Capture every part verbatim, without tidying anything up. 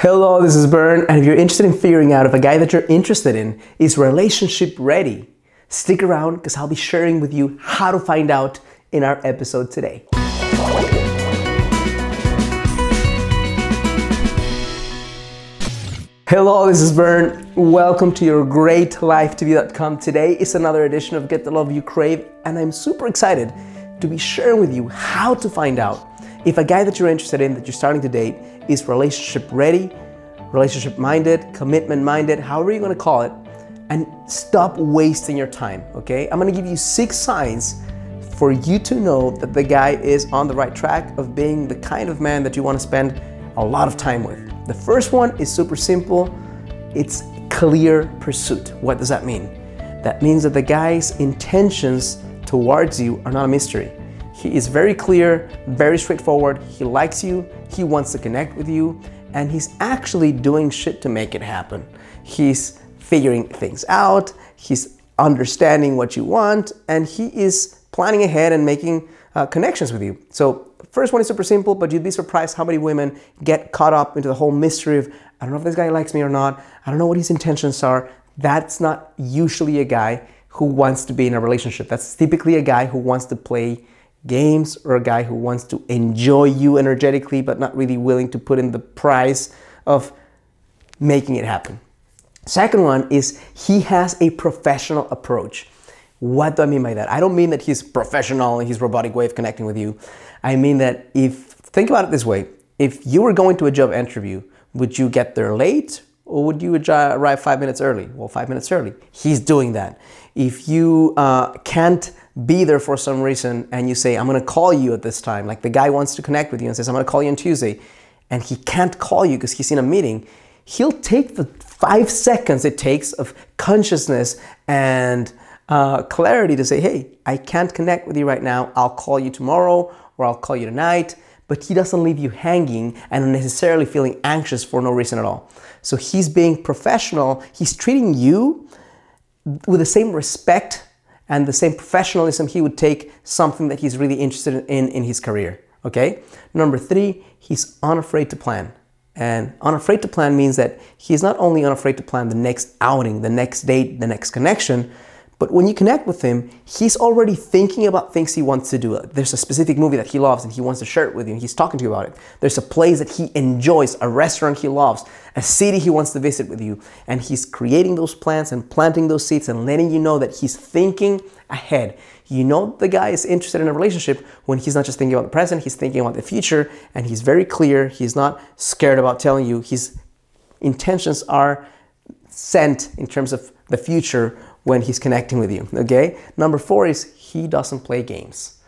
Hello, this is Bern, and if you're interested in figuring out if a guy that you're interested in is relationship ready, stick around because I'll be sharing with you how to find out in our episode today. Hello, this is Bern. Welcome to your great life T V dot com. Today is another edition of Get the Love You Crave, and I'm super excited to be sharing with you how to find out if a guy that you're interested in, that you're starting to date, is relationship ready, relationship minded, commitment minded, however you're gonna call it, and stop wasting your time, okay? I'm gonna give you six signs for you to know that the guy is on the right track of being the kind of man that you wanna spend a lot of time with. The first one is super simple. It's clear pursuit. What does that mean? That means that the guy's intentions towards you are not a mystery. He is very clear, very straightforward. He likes you, he wants to connect with you, and he's actually doing shit to make it happen. He's figuring things out, he's understanding what you want, and he is planning ahead and making uh, connections with you. So first one is super simple, but you'd be surprised how many women get caught up into the whole mystery of, I don't know if this guy likes me or not, I don't know what his intentions are. That's not usually a guy who wants to be in a relationship. That's typically a guy who wants to play games, or a guy who wants to enjoy you energetically but not really willing to put in the price of making it happen. Second one is he has a professional approach. What do I mean by that? I don't mean that he's professional and his robotic way of connecting with you. I mean that if, think about it this way, if you were going to a job interview, would you get there late or would you arrive five minutes early? Well, five minutes early. He's doing that. If you uh, can't be there for some reason and you say, I'm gonna call you at this time, like the guy wants to connect with you and says, I'm gonna call you on Tuesday, and he can't call you because he's in a meeting, he'll take the five seconds it takes of consciousness and uh, clarity to say, hey, I can't connect with you right now, I'll call you tomorrow or I'll call you tonight, but he doesn't leave you hanging and unnecessarily feeling anxious for no reason at all. So he's being professional, he's treating you with the same respect and the same professionalism he would take something that he's really interested in in his career, okay? Number three, he's unafraid to plan. And unafraid to plan means that he's not only unafraid to plan the next outing, the next date, the next connection, but when you connect with him, he's already thinking about things he wants to do. There's a specific movie that he loves and he wants to share it with you and he's talking to you about it. There's a place that he enjoys, a restaurant he loves, a city he wants to visit with you. And he's creating those plans and planting those seeds and letting you know that he's thinking ahead. You know the guy is interested in a relationship when he's not just thinking about the present, he's thinking about the future, and he's very clear, he's not scared about telling you. His intentions are sent in terms of the future when he's connecting with you, okay? Number four is he doesn't play games.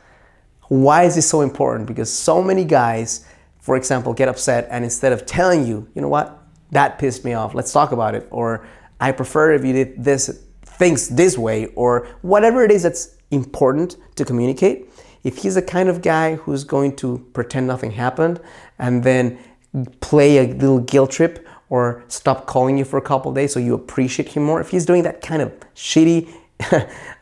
Why is this so important? Because so many guys, for example, get upset and instead of telling you, you know what, that pissed me off, let's talk about it, or I prefer if you did this, things this way, or whatever it is that's important to communicate, if he's the kind of guy who's going to pretend nothing happened and then play a little guilt trip or stop calling you for a couple of days so you appreciate him more. If he's doing that kind of shitty,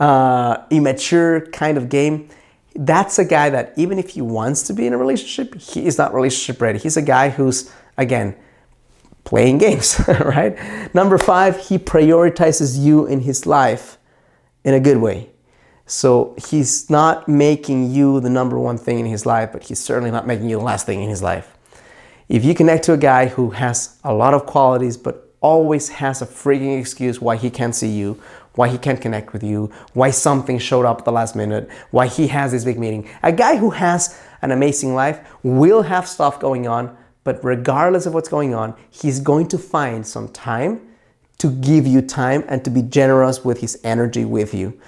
uh, immature kind of game, that's a guy that even if he wants to be in a relationship, he is not relationship ready. He's a guy who's, again, playing games, right? Number five, he prioritizes you in his life in a good way. So he's not making you the number one thing in his life, but he's certainly not making you the last thing in his life. If you connect to a guy who has a lot of qualities but always has a freaking excuse why he can't see you, why he can't connect with you, why something showed up at the last minute, why he has this big meeting. A guy who has an amazing life will have stuff going on, but regardless of what's going on, he's going to find some time to give you time and to be generous with his energy with you.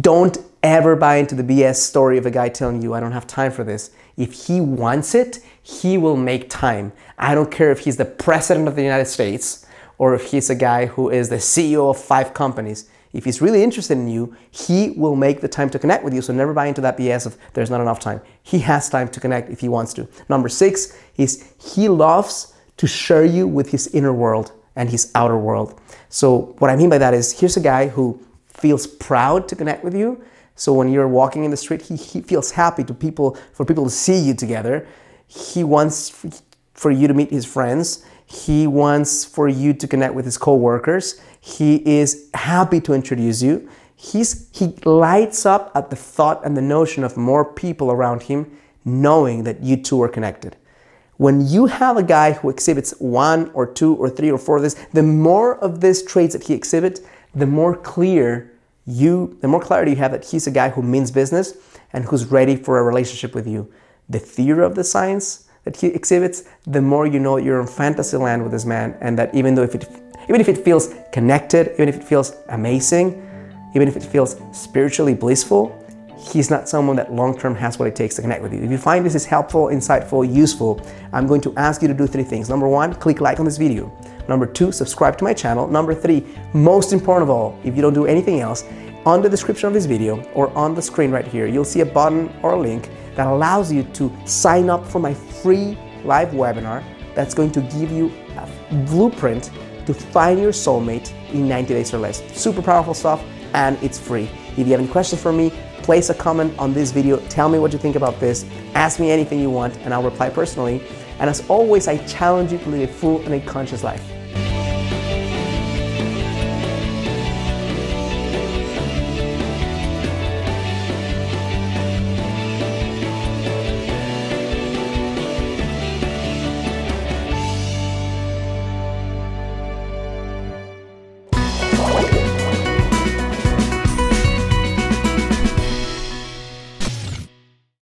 Don't ever buy into the B S story of a guy telling you, I don't have time for this. If he wants it, he will make time. I don't care if he's the president of the United States or if he's a guy who is the C E O of five companies. If he's really interested in you, he will make the time to connect with you. So never buy into that B S of there's not enough time. He has time to connect if he wants to. Number six is he loves to share you with his inner world and his outer world. So what I mean by that is here's a guy who feels proud to connect with you. So when you're walking in the street, he, he feels happy to people for people to see you together. He wants for you to meet his friends. He wants for you to connect with his co-workers. He is happy to introduce you. He's, he lights up at the thought and the notion of more people around him knowing that you two are connected. When you have a guy who exhibits one or two or three or four of this, the more of these traits that he exhibits, the more clear you, the more clarity you have that he's a guy who means business and who's ready for a relationship with you. The theory of the science that he exhibits, the more you know you're in fantasy land with this man, and that even though if it, even if it feels connected, even if it feels amazing, even if it feels spiritually blissful, he's not someone that long-term has what it takes to connect with you. If you find this is helpful, insightful, useful, I'm going to ask you to do three things. Number one, click like on this video. Number two, subscribe to my channel. Number three, most important of all, if you don't do anything else, on the description of this video or on the screen right here, you'll see a button or a link that allows you to sign up for my free live webinar that's going to give you a blueprint to find your soulmate in ninety days or less. Super powerful stuff, and it's free. If you have any questions for me, place a comment on this video, tell me what you think about this, ask me anything you want, and I'll reply personally. And as always, I challenge you to live a full and a conscious life.